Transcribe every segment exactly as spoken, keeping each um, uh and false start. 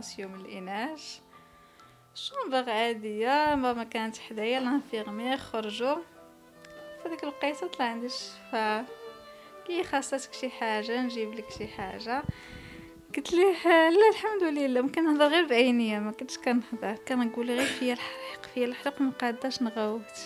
كونسيوم الاناث. شومبغ عاديه، ماما كانت حدايا لانفيرمير، خرجوا فديك الوقيته طلع عندي الشفاف، كي خاصتك شي حاجه نجيب لك شي حاجه. قلت ليه لا الحمد لله، ممكن نهضر غير بعينيا، ما كنتش كنهضر، كنقول غير فيا الحق فيا الحق، ما قاداش نغوت.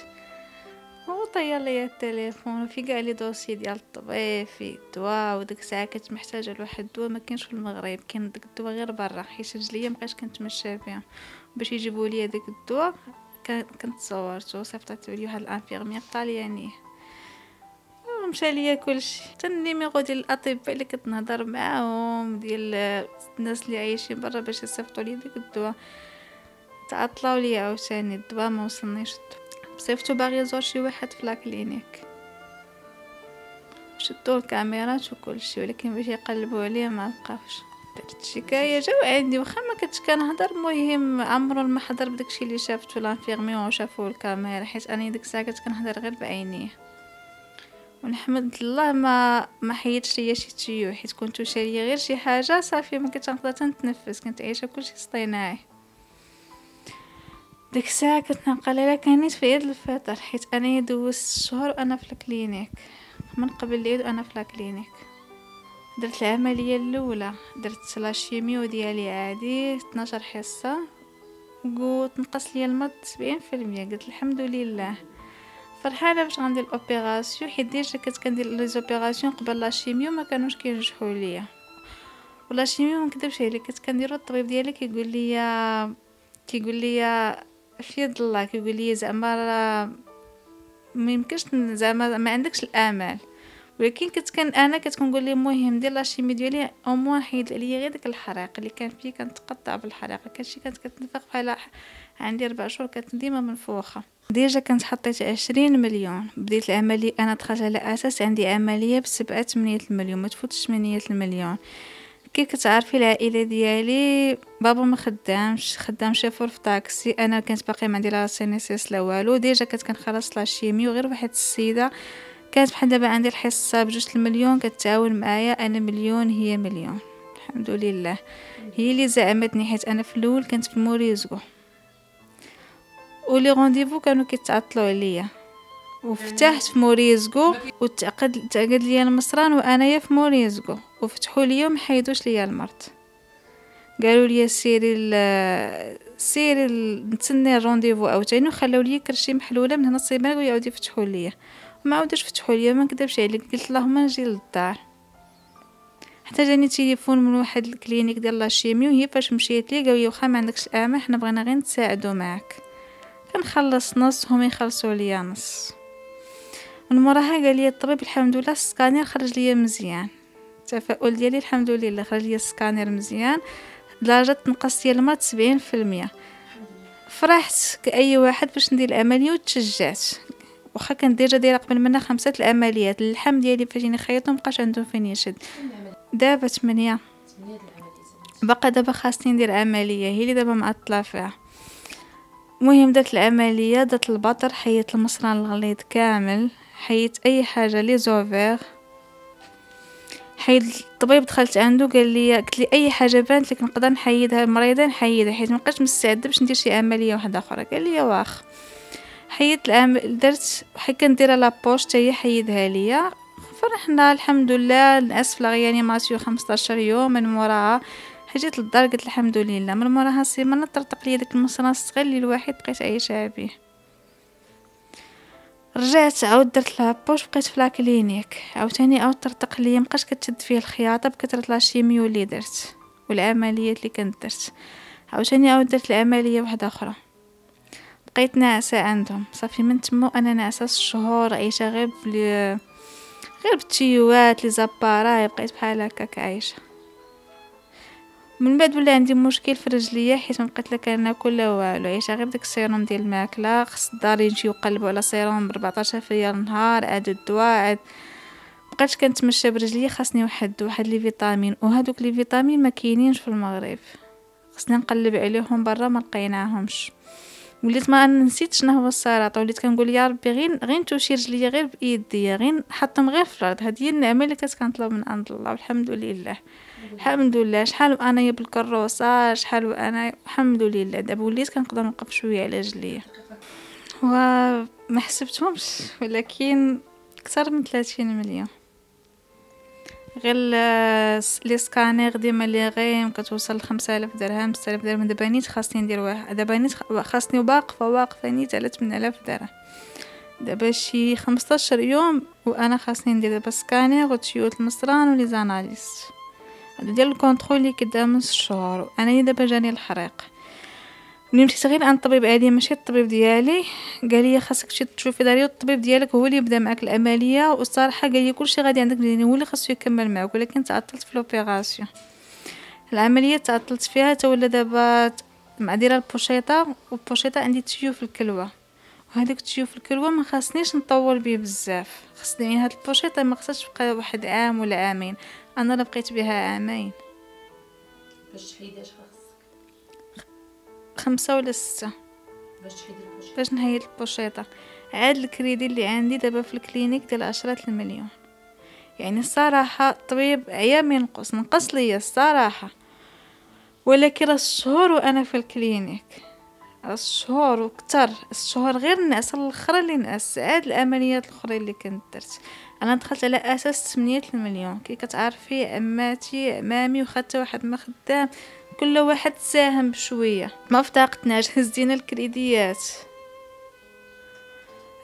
هو طير ليا التليفون في كاع لي دوسي ديال الطبيب، في الدواء، وديك الساعه كنت محتاجه لواحد الدواء ما كاينش في المغرب، كاين داك الدواء غير برا، حيت رجليا ما بقيتش كنتمشى بها، باش يجيبوا لي داك الدواء كنت صورته وصيفطاتو لي واحد الانفيرمير طاليانيه، مشى ليا كلشي حتى النيميرو ديال الاطباء اللي كنت نهضر معاهم، ديال الناس اللي عايشين برا باش يصيفطوا لي داك الدواء. تعطلوا لي عاوتاني الدواء، ما وصلنيش صيفطو، باغي يزور شي واحد في لاكلينيك، شدو الكاميرات وكلشي، ولكن باش يقلبوا عليه ما لقاوش. درت الشكايه جاو عندي، واخا ما كنتش كنهضر، المهم عمرو ما حضر بداكشي اللي شافته لانفيرميون وشافوه الكاميرا، حيت انا ديك الساعه كنت كنهضر غير بعينيه، ونحمد الله ما ما حيدش ليا شي تيو، حيت كنت شاريه غير شي حاجه صافي ما كنت نقدر تنتنفس، كنت عايشه كلشي اصطناعي. ديك الساعه كنت نقليله كانت في عيد الفطر، حيت انا دوزت الشهر وانا في الكلينيك، من قبل العيد وانا في الكلينيك. درت العمليه الاولى، درت لاشيميو ديالي عادي اثنا عشر حصه، وتنقص لي الماء سبعين في المية. قلت الحمد لله، فرحانه باش غندير الاوبيراسيون، حيت ديجا كنت كندير لي زوبيراسيون قبل لاشيميو ما كانوش كينجحوا ليا، ولا شيميو ما نكذبش عليك كنت كنديرو الطبيب ديالي كيقول لي كيقول لي في يد الله، كيقول لي زعما ما يمكنش، زعما ما عندكش الامل، ولكن كنت كان انا كتكون لي المهم دير لاشيمي ديالي او موان حيد عليا غير داك الحريق اللي كان فيه، كنتقطع بالحريقه، كلشي كانت كتنفخ بحال عندي ربع شهور، كانت ديما منفوخه. ديجا كنت حطيت عشرين مليون، بديت العمليه انا دخلت على اساس عندي عمليه بسبعة ثمانية المليون، ما تفوتش ثمانية المليون. كي كتعرفي العائله ديالي بابا ما خدامش، خدام شافور في طاكسي، انا كنت باقي ما عندي لا سينيسيس لا والو، ديجا كنت كنخلص لاشيميو. غير واحد السيده كانت بحال دابا عندي الحصه بجوج المليون كتعاون معايا، انا مليون هي مليون الحمد لله، هي اللي زعمتني، حيت انا في الاول كنت في موريزكو ولي رونديفو كانوا كيتعطلوا عليا، وفتحت في موريزكو وتعقد تعقد ليا المصران وانايا في موريزكو، وفتحوا ليا وما حيدوش ليا المرض، قالوا لي سيري ال... سيري ال... نتسنى الرونديفو عاوتاني، وخلاو ليا كرشي محلوله من هنا الصيبان ويعاودوا يفتحوا ليا، ما عاودوش فتحوا ليا. ما نكذبش عليك قلت اللهم نجي للدار، حتى جاني تليفون من واحد الكلينيك ديال لاشيميو، هي فاش مشيت ليه قالوا لي واخا ما عندكش الامل، حنا بغينا غير نساعدو معاك، كنخلص نص هما يخلصوا ليا نص. من موراها قال لي الطبيب الحمد لله السكانير خرج ليا مزيان، التفاؤل ديالي الحمد لله خرج ليا السكانير مزيان، درجه نقص ليا الماء سبعين في المية. فرحت كاي واحد باش ندير العمليه وتشجعت، واخا كان ديجا دايره قبل منها خمسه العمليات، اللحم ديالي فاجيني خيطو مابقاش عندهم فين يشد. دابا ثمانية باقا دابا خاصني ندير عمليه، هي اللي دابا معطله فيها. المهم درت العمليه، درت البطر، حيت المصران الغليظ كامل، حيت اي حاجه لي زوفير، حيت الطبيب دخلت عنده قال لي قلت لي اي حاجه بانت لك نقدر نحيدها المريضه نحيدها، حيت ما بقيتش مستعده باش ندير شي عمليه واحده اخرى. قال لي واخ، حيت العمل درت حيت كندير لابوش حتى هي حيدها ليا. فرحنا الحمد لله، نعس في لاغيانيماسيون خمسطاش يوم، من موراها جيت للدار قلت الحمد لله. من موراها سيمانه طرطق ليا داك المصران الصغير اللي الواحد بقيت عايشه به، رجعت عاود درت لابوش، بقيت في لاكلينيك عاوتاني، عاود طرطق ليا مابقاش كتشد فيه الخياطه بكثره لاشيميو اللي درت والعمليات اللي كنت درت. عاوتاني عاود درت العمليه واحده اخرى، بقيت ناعسه عندهم صافي، من تما انا ناعسه شهور عايشه غير بلي غير بالتيوات لي زابارا، بقيت بحال هكاك عايشه. من بعد ولا عندي مشكل في رجليا، حيت ما بقيت لا كناكل لا والو، عايشه غير بداك السيروم ديال الماكله، خص الدار يجيو يقلبوا على سيروم أربعطاش ريال النهار، عاد الدواء عاد بقيتش كنتمشى برجليا، خاصني واحد واحد لي فيتامين، وهذوك لي فيتامين ما كاينينش في المغرب، خصني نقلب عليهم برا ما لقيناهمش. وليت ما نسيت شنو هو الصراط، وليت كنقول يا ربي غير غير توشي رجليا غير بايديا، غير نحطهم غير في الارض. هذه هي النعمه اللي كنت كنطلب من عند الله، والحمد لله الحمد لله. شحال انا بالكروسه، شحال وانا الحمد لله دابا وليت كنقدر نوقف شويه على رجليا. وما حسبتهمش ولكن اكثر من ثلاثين مليون، غير لي سكانير ديما لي غيم كتوصل ل خمسة آلاف درهم، ستة آلاف درهم. دابا نيت خاصني ندير واحد، دابا نيت خاصني واقفه واقفه نيت على ثمانية آلاف درهم. دابا شي خمسطاش يوم وانا خاصني ندير دابا سكانير وتيوت المصران ولي زاناليز، هادو ديال الكونترول لي كدا من شهور. انا دابا جاني الحريق ملي مشيت غير عند الطبيب عادي ماشي الطبيب ديالي، قال لي خاصك تمشي تشوفي داري الطبيب ديالك هو اللي يبدا معك العمليه، والصراحه قال لي كلشي غادي عندك مزيان هو اللي خاصو يكمل معك، ولكن تعطلت في لوبيراسيون. العمليه تعطلت فيها تا ولا دابا معديره البوشيطه، والبوشيطه عندي تيوف الكلوه، وهذيك تيوف الكلوه ما خاصنيش نطول بيه بزاف، خاصني هاد البوشيطه ما خصهاش تبقى واحد عام ولا عامين، انا اللي بقيت بها عامين. باش تحيداش خمسة ولا ستة باش تحيد البوشيطة، باش نحيد البوشيطة. عاد الكريدي اللي عندي دابا في الكلينيك ديال عشرة المليون، يعني الصراحة الطبيب عيا ما ينقص نقص ليا الصراحة، ولكن راه الشهور وانا في الكلينيك، راه الشهور وكتر الشهور غير نعس الاخرى اللي نعس. عاد العمليات الاخرين اللي كنت درت انا دخلت على اساس ثمانية المليون، كي كتعرفي عماتي عمامي وخاته واحد ما خدام كل واحد ساهم بشويه، ما فطاقتناش هزينا الكريديات،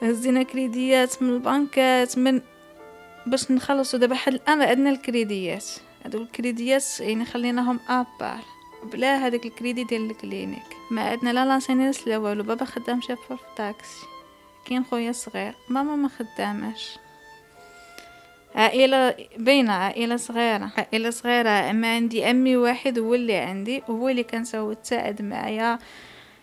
هزينا كريديات من البنكات من باش نخلصوا. دابا حد الان عندنا الكريديات، هادو الكريديات يعني خليناهم ابار بلا هذاك الكريدي ديال الكلينيك، ما عندنا لا لانسينيس لا والو. بابا خدام شافور في الطاكسي، كاين خويا صغير، ماما ما خداماش، عائله بينا عائله صغيره عائله صغيره. ما عندي امي واحد هو اللي عندي، هو اللي كان ساوي تساعد معايا،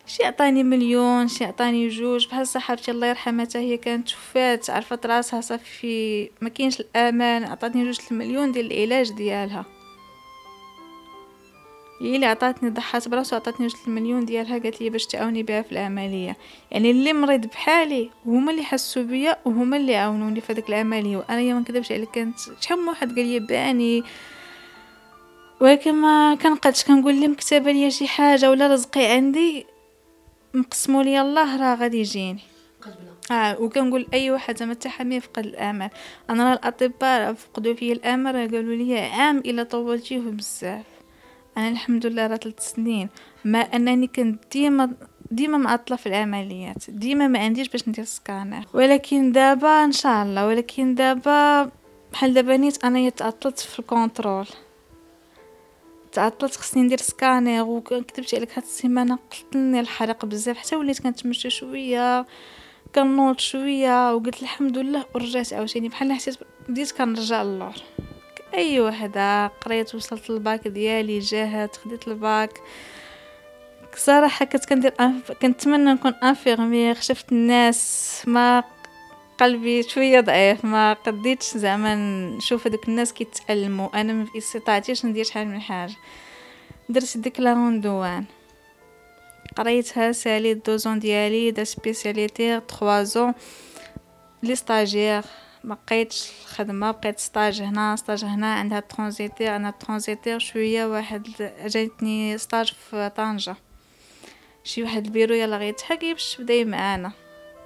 شي عطاني مليون شي عطاني جوج، بحال صاحبتي الله يرحمها حتى هي كانت شفات عرفت راسها صافي ما كاينش الامان، عطاتني جوج المليون ديال العلاج ديالها، هي اللي عطاتني ضحات براسو عطاتني جوج المليون ديالها، قالت لي باش تعاوني بها في العمليه. يعني اللي مريض بحالي هما اللي حسوا بيا وهما اللي عاونوني في هذيك العمليه. وانا ما نكذبش عليك كانت شحال من واحد قال لي باني، ولكن ما كنقدش كنقول لهم كتابه ليا شي حاجه ولا رزقي عندي مقسموا لي الله راه غادي يجيني اه. وكنقول اي واحد زعما حتى حامي فقد الامل، انا راه الاطباء فقدوا فيا الامل، قالوا لي عام الا طولتيه بزاف. انا الحمد لله راه ثلاث سنين، ما انني كنت ديما ديما معطله في العمليات، ديما ما عنديش باش ندير سكانر، ولكن دابا ان شاء الله. ولكن دابا بحال دابا نيت انايا تعطلت في الكونترول، تعطلت خصني ندير سكانر، وكتبت عليك هاد السيمانه قتلني الحرق بزاف، حتى وليت كنتمشى شويه كنوض شويه وقلت الحمد لله، ورجعت عاوتاني بحال حسيت بديت كنرجع للور. اي وحده قريت وصلت للباك ديالي، جاهت خديت الباك، صراحه كنت كندير كنتمنى نكون انفيرمير، شفت الناس ما قلبي شويه ضعيف، ما قديتش زعما نشوف هذوك الناس كيتالموا، انا ما استطاعتيش ندير شحال من حاجه. درت ديك لا روندوان قريتها ساليت دوزون ديالي، دا سبيسياليتي ثلاثة زون لي ستاجير، ما بقيتش الخدمه، بقيت ستاج هنا ستاج هنا، عندها ترانزيتير انا ترانزيتير شويه. واحد جاتني ستاج في طنجه، شي واحد البيرو يلا غيتها كيفاش بداي معانا،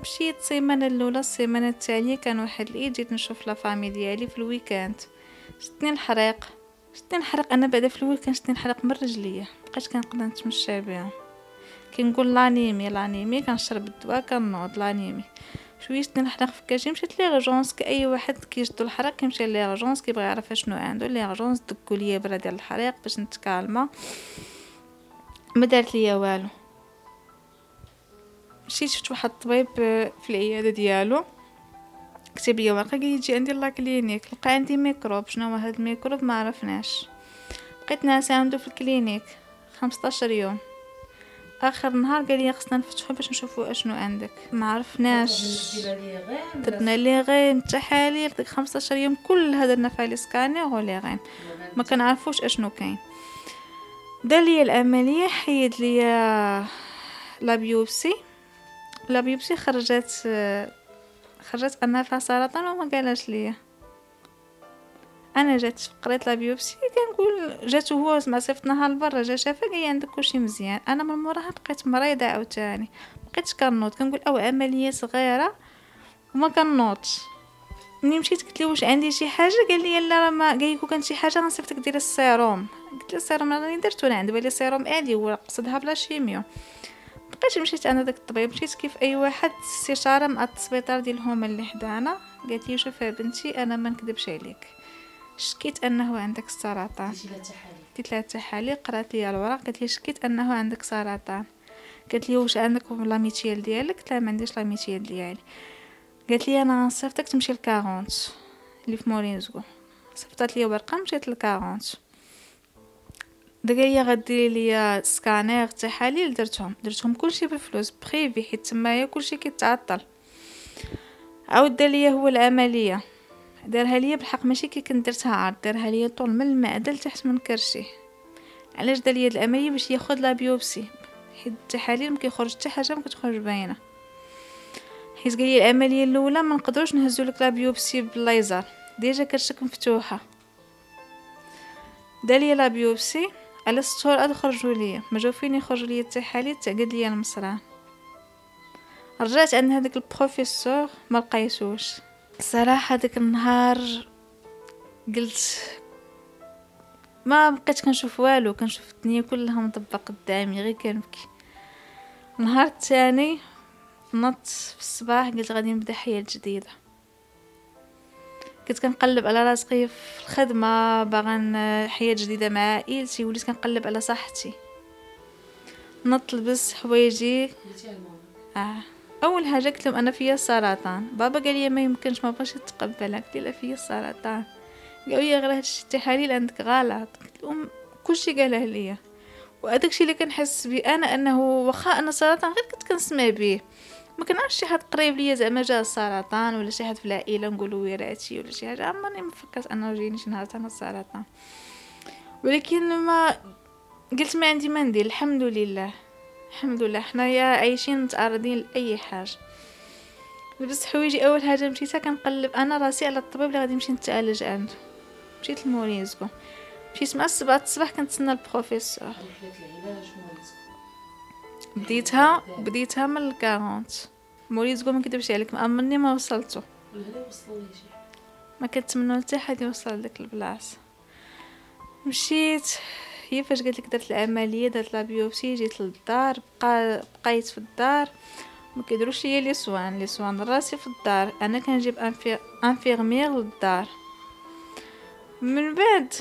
مشيت السيمانه الاولى السيمانه الثانيه كان واحد العيد، جيت نشوف لا فامي ديالي في الويكاند، شتني الحريق شتني الحريق انا بعدا في الويكاند شتني الحريق من رجليا، مابقيتش كنقدر نتمشى بها. كنقول لانيمي لانيمي كنشرب الدواء كنوض لانيمي شويه شتني الحريق في كاجي، مشيت ليغجونس كاي واحد كيشدو الحريق كيمشي ليغجونس كيبغي يعرف اشنو عنده ليغجونس، دقوا ليا برا ديال الحريق باش نتكالما، ما دارت ليا والو. مشيت شفت واحد الطبيب في العياده ديالو كتب ليا ورقه قال لي تجي عندي لا كلينيك، لقى عندي ميكروب، شنو هو هذا الميكروب ما عرفناش، بقيت ناعس عنده في الكلينيك خمسطاش يوم، اخر نهار قال لي خصنا نفتحو باش نشوفو اشنو عندك، ما عرفناش درنا لي غيم التحاليل ديك خمسطاش يوم كلها درنا فيها لي سكانير ولي غيم ما كنعرفوش اشنو كاين. دار ليا العمليه حيد ليا لا بيوبسي لا بيبسي خرجت خرجت انها فيها سرطان وما قالش ليا. انا جات قريت لا بيوبسي كنقول جاتو هو ما صيفطناها لبرا، جا شافها قال لي عندك كلشي مزيان. انا من موراها بقيت مريضه عاوتاني، مبقيتش كنوض، كنقول او عمليه صغيره وما كنوضش. ملي مشيت قلت له واش عندي شي حاجه، قال لي لا ما قايكو كان شي حاجه غنصيفطك ديري السيروم. قلت له السيروم راني درتو، انا عندي بالي سيروم عادي هو قصدها بلا شيميو. بقيت مشيت انا داك الطبيب، مشيت كيف اي واحد استشاره مع السبيطار ديالهم اللي حدانا، قالت لي شوفي بنتي انا ما نكذبش عليك، شكيت انه عندك سرطان. ديت لها التحاليل، قرات لي الوراق، قالت لي شكيت انه عندك سرطان. قالت لي واش عندك لاميتيال ديالك؟ قلت لها ما عنديش لاميتيال ديالي. قالت لي انا صيفطك تمشي لكارون اللي في مورينزكو. صيفطات لي ورقه مشيت لكارون، دغيا غدير لي سكانير التحاليل، درتهم درتهم كلشي بالفلوس بريفي حيت تمايا كلشي كيتعطل. عاود دار ليا هو العمليه، دارها ليا بالحق ماشي كي كنت درتها عرض، دارها ليا طول من المعده لتحت من كرشي. علاش دار ليا العمليه؟ باش ياخذ لا بيوبسي حيت التحاليل ما كيخرج حتى حاجه، ما كتخرج باينه. حيت قال لي العمليه الاولى ما نقدروش نهزوا لك لا بيوبسي بالليزر، ديجا كرشك مفتوحه. دار ليا لا بيوبسي على ست شهور عاد خرجوا ليا، ما جاو فين يخرجوا ليا التحاليل تعقد ليا المصران. رجعت عند هذاك البروفيسور ما لقيتوش. صراحه داك النهار قلت ما بقيت كنشوف والو، كنشوف الدنيا كلها مطبق قدامي غير كنبكي. النهار الثاني نط في الصباح قلت غادي نبدا حياه جديده. كنت كنقلب على راسي في الخدمه باغا حياه جديده مع عائلتي، وليت كنقلب على صحتي. نط لبس حوايجي، اه اول حاجه قلت لهم انا فيا سرطان. بابا قال لي ما يمكنش ما بغاش يتقبلك، قلت له فيا سرطان. قالوا لي غير هادشي التحاليل عندك غلط، قلت لهم كلشي قاله ليا. وهذاك الشيء اللي كنحس به انا انه واخا انا سرطان غير كنت كنسمع به، ما كنعرفش شي حد قريب ليا زعما جا السرطان ولا شي حد في العائله نقولوا وراثي ولا شي حاجه، عمرني ما فكرت انه جايني شي نهار انا السرطان. ولكن ما قلت ما عندي ما ندير، الحمد لله الحمد لله حنايا عايشين متعرضين لاي حاجه. لبست حوايجي، اول حاجه مشيتها كنقلب انا راسي على الطبيب اللي غادي نمشي نتعالج عنده. مشيت لمورينزكو، مشيت مع السبعة الصباح كنتسنى البروفيسور. بديتها بديتها من الكارونت. مورينزكو مكدبش عليك ما امني ما وصلتو، ما كنتمنو حتى حد يوصل لديك البلاصه. مشيت هي فاش قالت لك درت العمليه، درت لا بيوبسي، جيت للدار، بقى بقيت في الدار. ما كيديروش ليا لي سوان لي سوان راسي في الدار، انا كنجيب انفير انفيرمير للدار. من بعد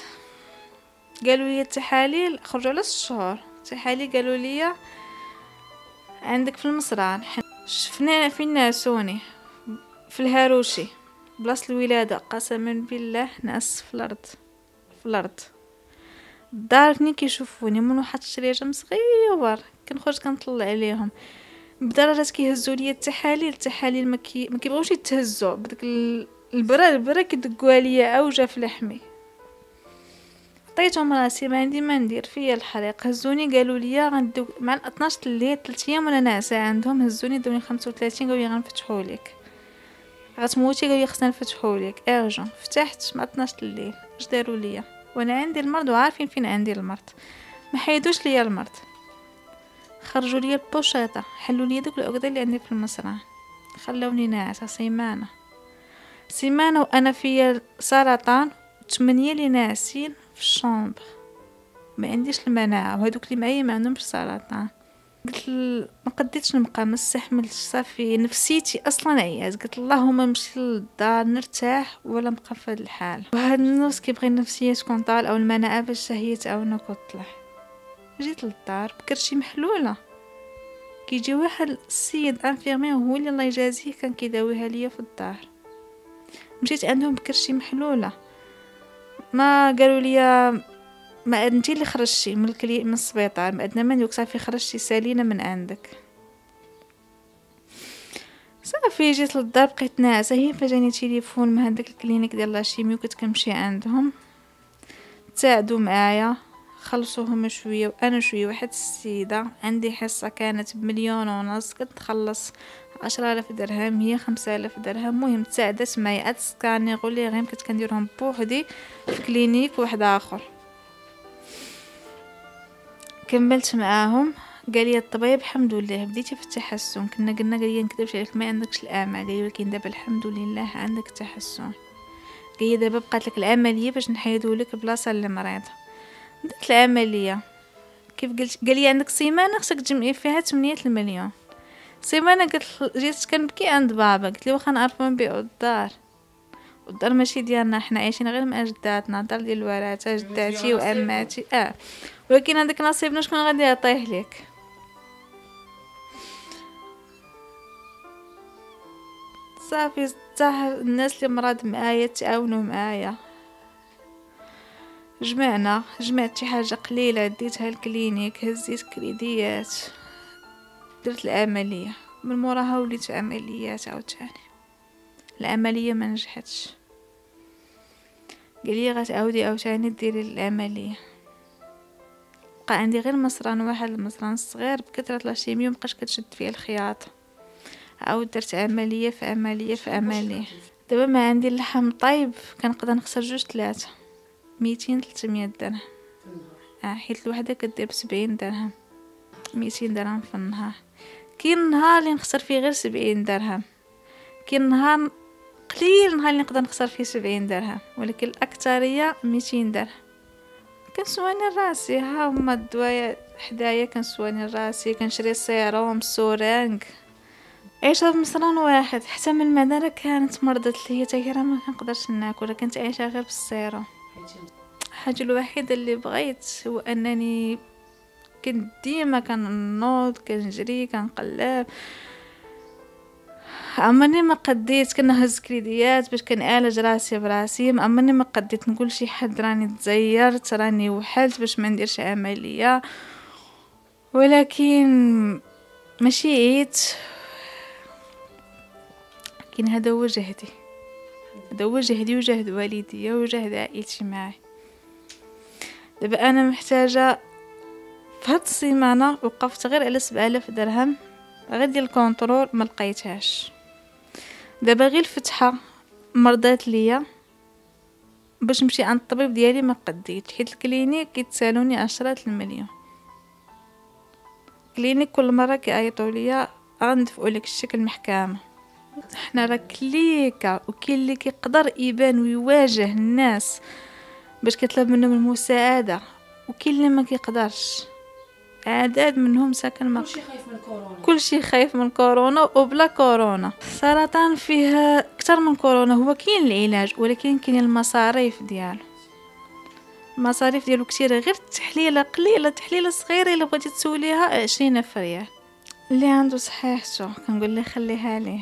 قالوا لي التحاليل خرجوا على ستة شهور، التحاليل قالوا لي عندك في المصران. شفنا فين ناسوني في الهاروشي بلاصه الولاده، قسما بالله ناس في الارض في الارض. الدار فين كيشوفوني من واحد الشريجم صغيور كنخرج كنطلع عليهم، بدرجه كيهزوا ليا التحاليل. التحاليل ما كي ما كيبغوش يتهزوا بداك البرا البرا كيدقوها ليا اوجه في لحمي. عطيتهم راسي ما عندي ما ندير، فيا الحريق. هزوني قالوا ليا غندوك مع اثناش الليل ثلاث ايام وانا ناعسه عندهم. هزوني داوني خمسة وثلاثين، قالوا لي غنفتحوا لك غتموتي، قالوا لي خصنا نفتحوا لك ارجون. فتحت مع اثناش الليل، اش داروا ليا؟ وانا عندي المرض وعارفين فين عندي المرض، ما حيدوش ليا المرض. خرجوا ليا البوشاطه، حلوا ليا دوك العقده اللي عندي في المصرع، خلوني ناعسه سيمانه سيمانه وانا فيا سرطان. ثمانيه اللي ناعسين في الشومبر، ما عنديش المناعه، وهذوك اللي معايا ما عندهمش سرطان. قلت ما قديتش نبقى، ما استحملتش صافي، نفسيتي اصلا عياز. قلت اللهم نمشي للدار نرتاح ولا نبقى في هذا الحال. وهاد الناس كيبغي النفسيه تكون طال او المناعه باش هي تعاونك وتطلع. جيت للدار بكرشي محلوله، كيجي واحد السيد انفيرمير هو اللي الله يجازيه كان كيداويها ليا في الدار. مشيت عندهم بكرشي محلوله، ما قالوا ليا ما انتي اللي خرجتي من الكلي من السبيطار، ما ادنا ما ندوك صافي خرجتي سالينا من عندك صافي. جيت للدار بقيت ناعسه، هي فجاني تليفون من هذاك الكلينيك ديال لاشيميو كنت كنمشي عندهم، تساعدوا معايا خلصوهم شويه وانا شويه. واحد السيده عندي حصه كانت بمليون ونص، كنت نخلص عشرة آلاف درهم، هي خمسة آلاف درهم. مهم تساعدت معايا هاد السكانيغ لي غير كنت كنديرهم بوحدي في كلينيك واحد اخر. كملت معاهم، قال لي الطبيب الحمد لله بديتي في التحسن. كنا قلنا قال لي نكذبش عليك ما عندكش الامل، قال لي ولكن دابا الحمد لله عندك تحسن، قال لي دابا بقات لك العمليه باش نحيدو لك البلاصه اللي مريضه. درت العمليه كيف قلت، قال لي عندك سيمانه خصك تجمعي فيها ثمانية المليون. سيمانه قلت جيت كنبكي عند بابا، قلت له واخا نعرفو نبيعو الدار، والدار ماشي ديالنا، حنا عايشين غير مع جداتنا، دار ديال الوراثه جداتي واماتي اه، ولكن هذاك نصيبنا شكون غادي يعطيه ليك. صافي حتى الناس اللي مراد معايا تعاونوا معايا، جمعنا جمعت شي حاجه قليله ديتها الكلينيك، هزيت كريديات، درت العمليه. من موراها وليت عمليات عاوتاني، العمليه ما نجحتش، قال لي غتعاودي عاوتاني ديري العمليه. بقى عندي غير مصران واحد، المصران الصغير بكثره لاشيميو مابقاش كتشد فيه الخياطه. عاود درت عمليه في عمليه في عمليه. دابا ما عندي اللحم طايب، كنقدر نخسر جوج ثلاثه ميتين ثلاثمية درهم اه، حيت الوحده كدير بسبعين درهم، ميتين درهم في النهار. كاين نهار اللي نخسر فيه غير سبعين درهم، كاين نهار قليل نهار اللي نقدر نخسر فيه سبعين درهم، ولكن الاكثريه ميتين درهم. كنسواني راسي، ها هما الدوايا حدايا، كنسواني راسي، كنشري سيروم سورانغ. عايشه بمصران واحد، حتى من المدارة كانت مرضت لي، حتى هي راه ما كنقدرش ناكل، كنت عايشه غير بالسيروم. الحاجه الوحيده اللي بغيت هو انني كنت ديما كنوض كنجري كنقلب، عمرني ما قديت كنهز كريديات باش كنعالج راسي براسي، ما عمرني ما قديت نقول شي حد راني تزيرت راني وحلت باش ما نديرش عمليه. ولكن ماشي عييت، كاين هذا هو جهدي، هذا هو جهدي وجهد والدي وجهد عائلتي معاي. دابا انا محتاجه في هاد السيمانه وقفت غير على سبعة آلاف درهم غير ديال الكونترول، ما لقيتهاش. دابا غير الفتحه مرضات ليا باش نمشي عند الطبيب ديالي ما قديت، حيت الكلينيك كيتسالوني عشرة المليون، الكلينيك كل مره كيعيطوا ليا غندفعوا لك الشكل المحكمه. حنا راه كليكا، وكاين اللي كيقدر يبان ويواجه الناس باش كيطلب منهم المساعده، وكاين اللي ما كيقدرش، عدد منهم ساكن ما كلشي خايف من كورونا، كلشي خايف من كورونا وبلا كورونا. السرطان فيه اكثر من كورونا، هو كاين العلاج ولكن كاين المصاريف ديالو، المصاريف ديالو كثيره، غير التحليله قليله، تحليله صغيره الا بغيتي تسوليها عشرين ألف ريال. اللي عنده صحيحته كنقول ليه خليها ليه،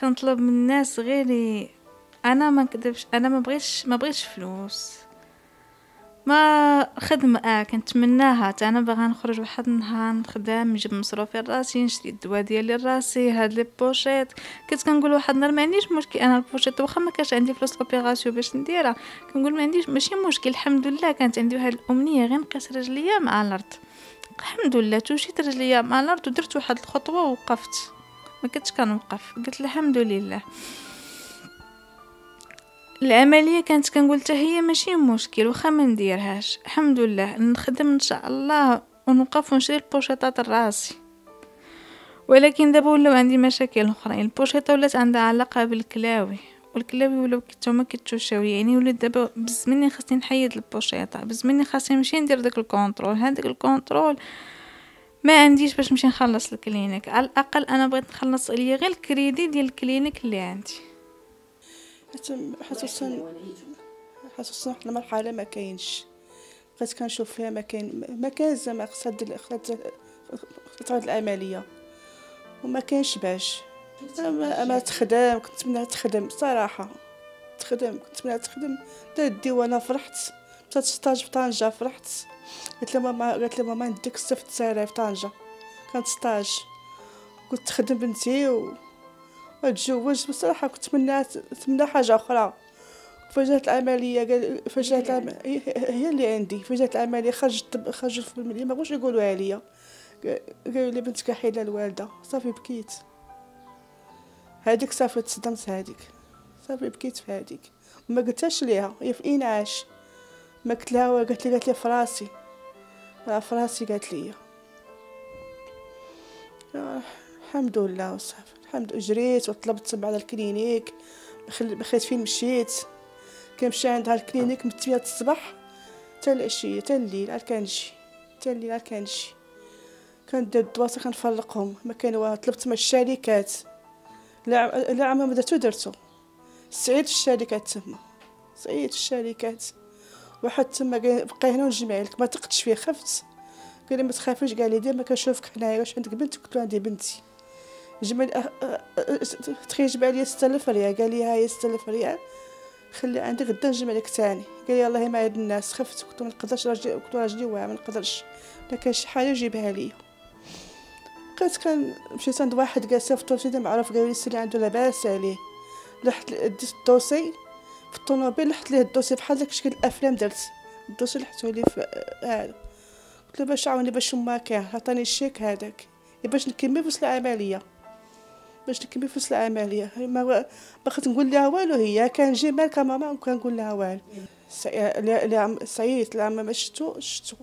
كنطلب من الناس غيري، انا ما نكذبش، انا ما بغيتش ما بغيتش فلوس، ما خدمه اه كنتمناها، حتى انا باغا نخرج واحد النهار نخدم نجيب مصروفي لراسي، نشري الدواء ديالي لراسي. هاد لي بوشيط كنت كنقول واحد النهار ما عنديش مشكل، انا البوشيط واخا ما كانش عندي فلوس اوبيراسيون باش نديرها، كنقول ما عنديش ماشي مشكل. الحمد لله كانت عندي واحد الامنيه غير نقيس رجليا مع الارض، الحمد لله توشيت رجليا مع الارض ودرت واحد الخطوه ووقفت، ما كنتش كنوقف، قلت الحمد لله. العمليه كانت كنقول حتى هي ماشي مشكل واخا ما نديرهاش، الحمد لله نخدم ان شاء الله ونوقف ونشري البوشيطات لراسي. ولكن دابا ولاو عندي مشاكل اخرين، البوشيطه ولات عندها علاقه بالكلاوي، والكلاوي ولاو كيتوما كيتوشاو، يعني ولات دابا بزمني خاصني نحيد البوشيطه، بزمني خاصني نمشي ندير داك الكونترول، هذاك الكونترول ما عنديش باش نمشي نخلص الكلينيك. على الاقل انا بغيت نخلص ليا غير الكريدي ديال الكلينيك اللي عندي، حتى حتوصل حتوصل واحد المرحله ما كاينش، بقيت كنشوف فيها ما كاين ما كاين زعما خصها دير خصها العمليه وما كاينش باش اما, أما تخدم، كنت منها تخدم صراحه، تخدم كنت منها تخدم تا الديوانه. فرحت تا ستاج في طنجه، فرحت قلت لها ماما، قالت لها ماما نديك ستة آلاف طنجه، كانت ستاج كنت تخدم بنتي و... وتزوج. بصراحه كنت نتمنى حاجه اخرى، فجات العمليه فجات العم... هي اللي عندي فجات العمليه خرجت خرجت في الملي ما بغوش يقولوها ليا، قالوا لي بنتك حيله الوالده، صافي بكيت هذيك، صافي تصدمت هذيك، صافي بكيت في هذيك وما قلتهاش ليها، هي في انعاش ما قلت لها، قالت لي قالت لي فراسي راه فراسي قالت لي. الحمد لله وصافي، الحمد لله جريت وطلبت على الكلينيك، بخيت فين مشيت كنمشي عندها الكلينيك من ثمانية الصباح حتى العشيه حتى الليل، عاد كنجي حتى الليل عاد كنجي كندير الدواء حتى كنفرقهم. ما كانوا طلبت من الشركات، لا لا ما درتو درتو سعيت في الشركات تما، سعيت في الشركات واحد تما بقى هنا ونجمع لك، ما تقتش فيه خفت، قال لي ما تخافيش، قال لي ديما كنشوفك حنايا، واش عندك بنتك؟ قلت له عندي بنتي. جمع تخيل جمع لي ستة آلاف ريال، قال لي ها هي ستة آلاف ريال خلي عندك غدا نجمع لك ثاني، قال لي والله ما هاد الناس خفت، كنت ما نقدرش راجلي، كنت راجلي واعر ما نقدرش، الا كان شي حاجه جيبها لي. بقيت كان مشيت عند واحد كاع صيفطو شي معروف، قالوا لي السيدي عنده لاباس عليه، لحت ديت الدوسي في الطونوبيل، لحت ليه الدوسي بحال داك شكل الافلام درت الدوسي، لحتو ليه في هذا، قلت له باش عاوني باش ما كان، عطاني الشيك هذاك باش نكمل فلوس العمليه، باش نكمل فلوس العمليه، ما بغيت نقول لها والو، هي كنجي مالك ماما وكنقول لها والو. صييت العام ما شتو شتو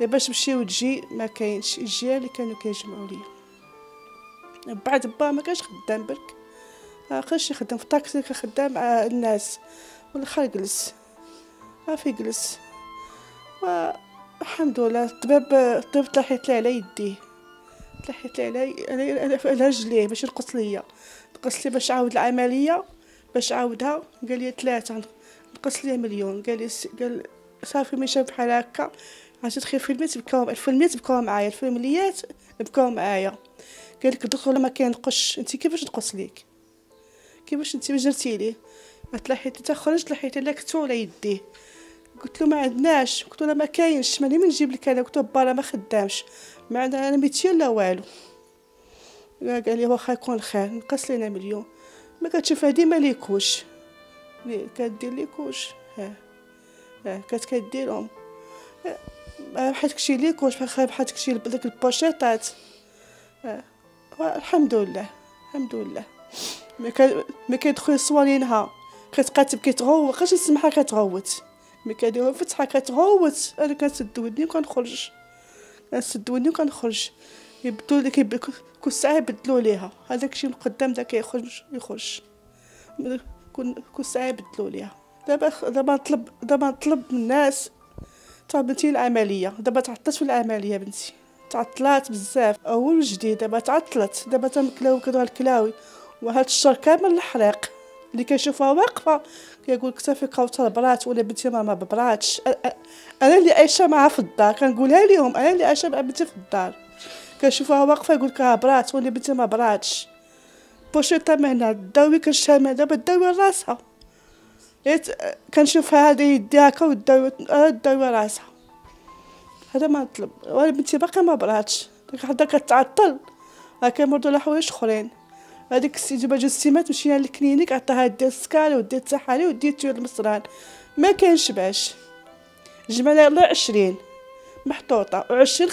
باش نمشي وتجي، ما كاينش الجيال اللي كانوا كيجمعوا ليا، بعد با ما كانش خدام، برك اخرش يخدم في الطاكسي، كخدام مع الناس والاخر جلس ما في جلس. والحمد لله الطبيب الطبيب طلحت لي على يديه، طلحت لي على على رجليه باش يرقص ليا، نقص لي باش عاود العمليه، باش عاودها قال لي ثلاثه نقص لي مليون، قال لي قال صافي ملي شاف بحال هكا عرفتي تخيفي البنت بكاو ألف المية بكاو معايا، ألف المليات بكاو معايا، قال لك الدكتور ما كينقصش، انت كيفاش تقص ليك كيفاش انت جرتي ليه؟ طلحيتي حتى خرجت، لحيت لك تو على يديه، قلت له ما عندناش، قلت له ما كاينش، ماني من نجيب لك انا، قلت له با ما خدامش ما عندنا انا ميتين لا والو، قال لي واخا يكون خير نقص لينا مليون، ما كتشوف هادي ماليكوش كدير ليكوش، ها ها كانت كديرهم بحال داكشي ليكوش، بحال بحال داكشي داك البوشيطات. الحمد لله الحمد لله ما كيدخل صوالينها، كتقاتب كتغوت، غاش نسمعها كتغوت، ملي كنديرو فتحه كتغوت، انا كنسد ودني وكنخرج، كنسد ودني وكنخرج، يبدلو لي كل ساعه يبدلو ليها هذاك الشيء من قدام، داك يخرج يخرج كل ساعه يبدلو ليها. دابا دابا نطلب دابا نطلب من الناس تاع بنتي العمليه، دابا تعطلت في العمليه بنتي، تعطلات بزاف اول وجديد، دابا تعطلت، دابا تمكلاو كدوها الكلاوي، وهاد الشر كامل الحريق اللي كنشوفها واقفه كيقول لك صافي كوثر برات ولا بنتي ما براتش، انا اللي عايشه معها في الدار كنقولها لهم، انا اللي عايشه مع بنتي في الدار كنشوفها واقفه يقول لك برات ولا بنتي ما براتش، بوشيطه من هنا الداوي كنشامها دابا الداوي راسها، كنشوفها هذه يديها هكا والداوي الداوي راسها، هذا ما نطلب، ولا بنتي باقي ما براتش، ديك حدا كتعطل راه كيمرضوا لها حوايج اخرين. هذيك السيدي باجو السيمات مشينا للكلينيك، عطاها ديال السكالي وديت التحاليل وديت تيور المصران، ما كانش باش جمعنا غير عشرين محطوطه و20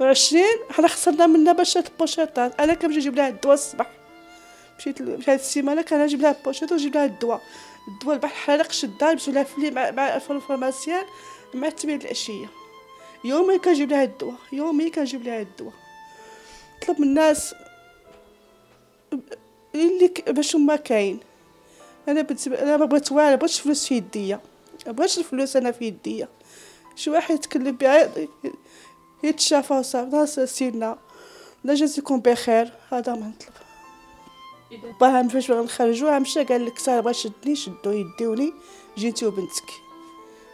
و20 حنا خسرنا منها باش هاد البوشيطات، انا كنمشي نجيب لها الدواء الصباح، مشيت هاد السيمانه كان نجيب لها البوشيط ونجيب لها الدواء، الدواء بحال حريق شدها لبسو لها فلي مع مع الفرماسيان مع التمرين العشيه، يوميا كنجيب لها الدواء، يوميا كنجيب لها الدواء. طلب من الناس اللي باش ما كاين، انا بنت انا ما بغيت والو، بغيتش فلوس في يديا، بغيتش الفلوس انا في يديا، شي واحد يتكلم بها يتشافى وصافي، ناس سيدنا لا جزيكم بخير، هذا ما نطلب. باها فاش بغا نخرجوها مشى قال لك صافي بغا شدني، شدو يديوني جيتي وبنتك،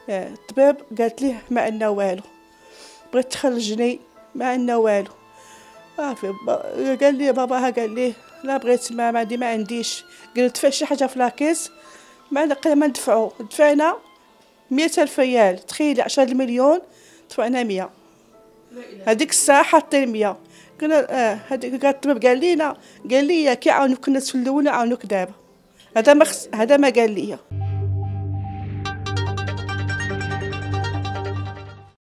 الطبيب قالت ليه ما عندنا والو، بغيت تخرجني ما عندنا والو، صافي قال لي باباها قال ليه لا بغيت ما ما عندي ما عنديش، قالوا دفع شي حاجه في لاكيس، ما لقينا ما ندفعو، دفعنا مية ألف ريال، تخيلي عشرة المليون دفعنا مية، هذيك الساعه حاطين مية، قلنا اه هذيك الطبيب قال لينا قال لي كيعاونوك الناس في الاول عاونوك دابا، هذا ما هذا ما قال لي.